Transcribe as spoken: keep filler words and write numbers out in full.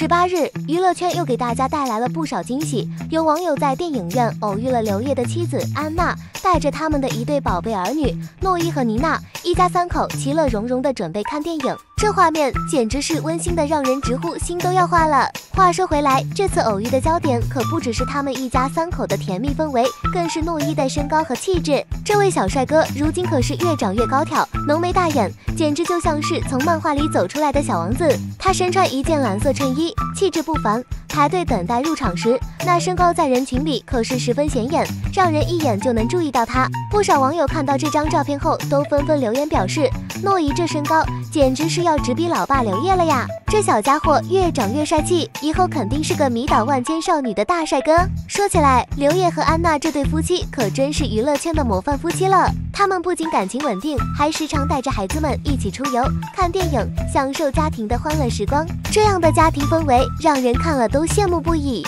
十八日，娱乐圈又给大家带来了不少惊喜。有网友在电影院偶遇了刘烨的妻子安娜，带着他们的一对宝贝儿女诺伊和妮娜，一家三口其乐融融的准备看电影。这画面简直是温馨的，让人直呼心都要化了。话说回来，这次偶遇的焦点可不只是他们一家三口的甜蜜氛围，更是诺伊的身高和气质。这位小帅哥如今可是越长越高挑，浓眉大眼，简直就像是从漫画里走出来的小王子。他身穿一件蓝色衬衣，气质不凡。排队等待入场时，那身高在人群里可是十分显眼，让人一眼就能注意到他。不少网友看到这张照片后，都纷纷留言表示，诺伊这身高简直是要直逼老爸刘烨了呀！这小家伙越长越帅气，以后肯定是个迷倒万千少女的大帅哥。说起来，刘烨和安娜这对夫妻可真是娱乐圈的模范夫妻了。他们不仅感情稳定，还时常带着孩子们一起出游、看电影，享受家庭的欢乐时光。这样的家庭氛围，让人看了都羡慕不已。